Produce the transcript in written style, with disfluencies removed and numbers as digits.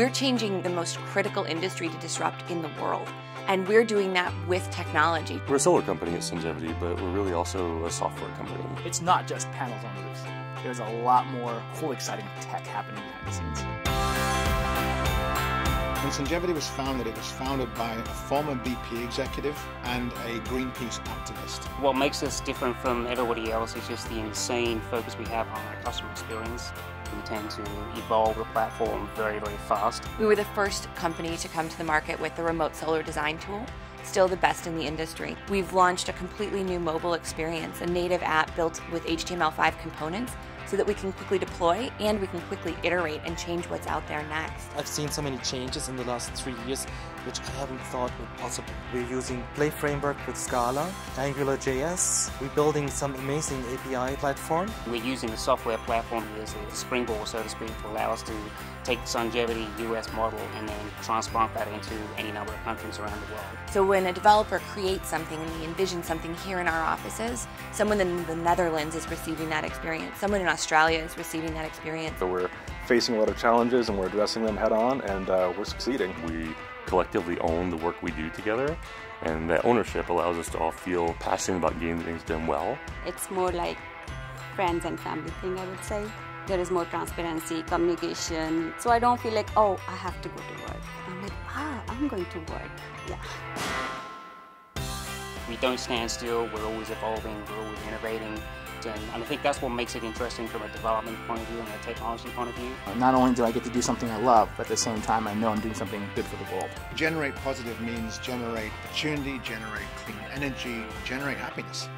We're changing the most critical industry to disrupt in the world, and we're doing that with technology. We're a solar company at Sungevity, but we're really also a software company. It's not just panels on roofs. There's a lot more cool, exciting tech happening behind the scenes. When Sungevity was founded, it was founded by a former BP executive and a Greenpeace activist. What makes us different from everybody else is just the insane focus we have on our customer experience. We tend to evolve the platform very, very fast. We were the first company to come to the market with the remote solar design tool, still the best in the industry. We've launched a completely new mobile experience, a native app built with HTML5 components so that we can quickly deploy and we can quickly iterate and change what's out there next. I've seen so many changes in the last 3 years which I haven't thought were possible. We're using Play Framework with Scala, AngularJS. We're building some amazing API platform. We're using the software platform as a springboard, so to speak, to allow us to take the Sungevity US model and then transplant that into any number of countries around the world. So when a developer creates something and we envision something here in our offices, someone in the Netherlands is receiving that experience. Someone in Australia is receiving that experience. So we're facing a lot of challenges and we're addressing them head on, and we're succeeding. We collectively own the work we do together, and that ownership allows us to all feel passionate about getting things done well. It's more like friends and family thing, I would say. There is more transparency, communication, so I don't feel like, oh, I have to go to work. I'm like, ah, I'm going to work, yeah. We don't stand still, we're always evolving, we're always innovating. And I think that's what makes it interesting from a development point of view and a technology point of view. Not only do I get to do something I love, but at the same time I know I'm doing something good for the world. Generate Positive means generate opportunity, generate clean energy, generate happiness.